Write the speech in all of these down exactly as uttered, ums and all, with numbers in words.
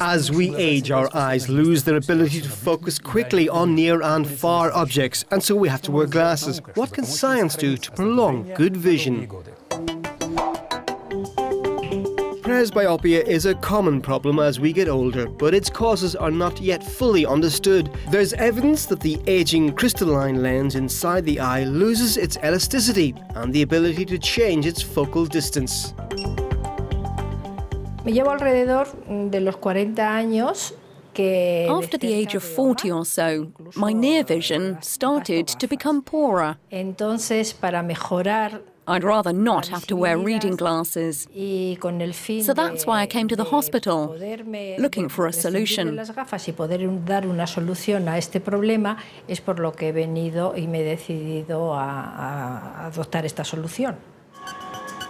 As we age, our eyes lose their ability to focus quickly on near and far objects, and so we have to wear glasses. What can science do to prolong good vision? Presbyopia is a common problem as we get older, but its causes are not yet fully understood. There's evidence that the aging crystalline lens inside the eye loses its elasticity and the ability to change its focal distance. After the age of forty or so, my near vision started to become poorer. I'd rather not have to wear reading glasses. So that's why I came to the hospital, looking for a solution.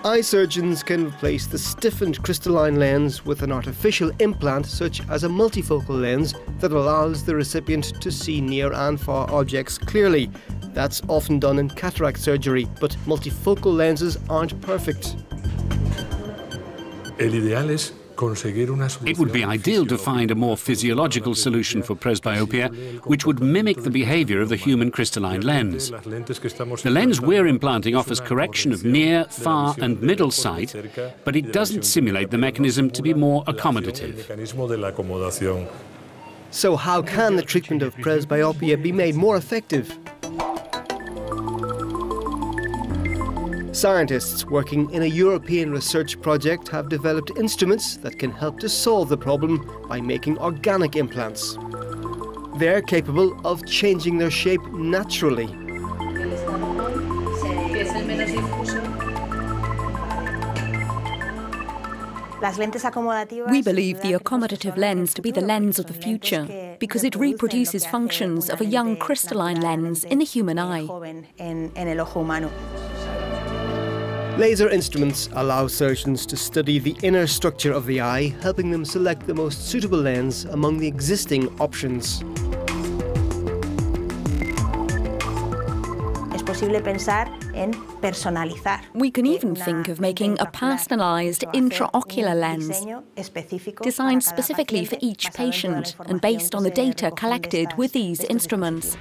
Eye surgeons can replace the stiffened crystalline lens with an artificial implant such as a multifocal lens that allows the recipient to see near and far objects clearly. That's often done in cataract surgery, but multifocal lenses aren't perfect. It would be ideal to find a more physiological solution for presbyopia, which would mimic the behavior of the human crystalline lens. The lens we're implanting offers correction of near, far, and middle sight, but it doesn't simulate the mechanism to be more accommodative. So how can the treatment of presbyopia be made more effective? Scientists working in a European research project have developed instruments that can help to solve the problem by making organic implants. They're capable of changing their shape naturally. We believe the accommodative lens to be the lens of the future because it reproduces functions of a young crystalline lens in the human eye. Laser instruments allow surgeons to study the inner structure of the eye, helping them select the most suitable lens among the existing options. We can even think of making a personalized intraocular lens, designed specifically for each patient and based on the data collected with these instruments.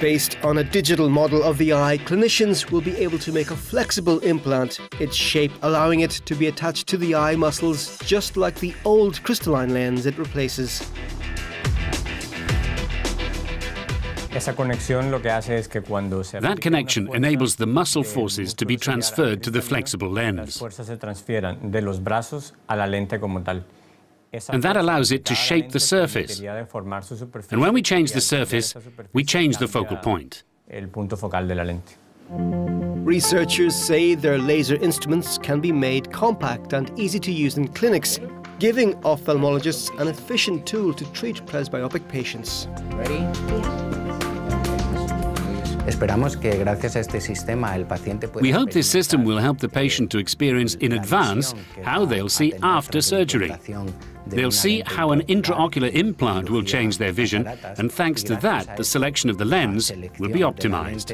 Based on a digital model of the eye, clinicians will be able to make a flexible implant, its shape allowing it to be attached to the eye muscles, just like the old crystalline lens it replaces. That connection enables the muscle forces to be transferred to the flexible lens. And that allows it to shape the surface. And when we change the surface, we change the focal point. Researchers say their laser instruments can be made compact and easy to use in clinics, giving ophthalmologists an efficient tool to treat presbyopic patients. Ready? We hope this system will help the patient to experience in advance how they'll see after surgery. They'll see how an intraocular implant will change their vision, and thanks to that, the selection of the lens will be optimized.